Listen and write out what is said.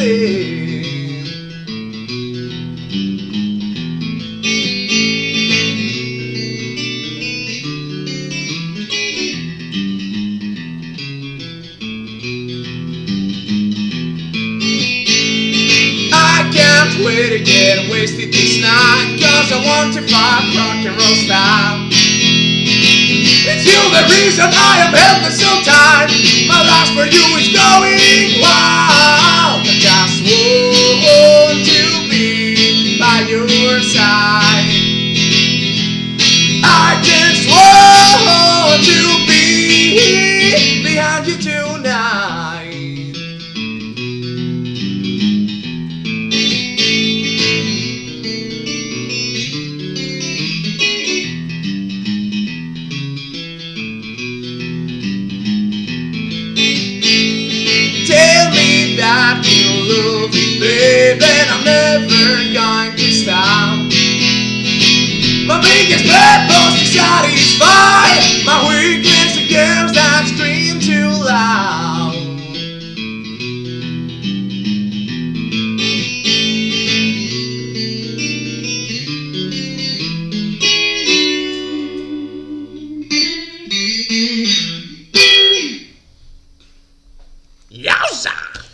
say. I can't wait to get wasted this night, 'cause I want to fight rock and roll style. It's you, the reason I am helpless sometimes. My lust for you is going wild. I just want to be by your side. I just want to be behind you tonight. That you love me, babe, and I'm never going to stop. My biggest purpose is satisfied, my weakness against that scream too loud. Yowza!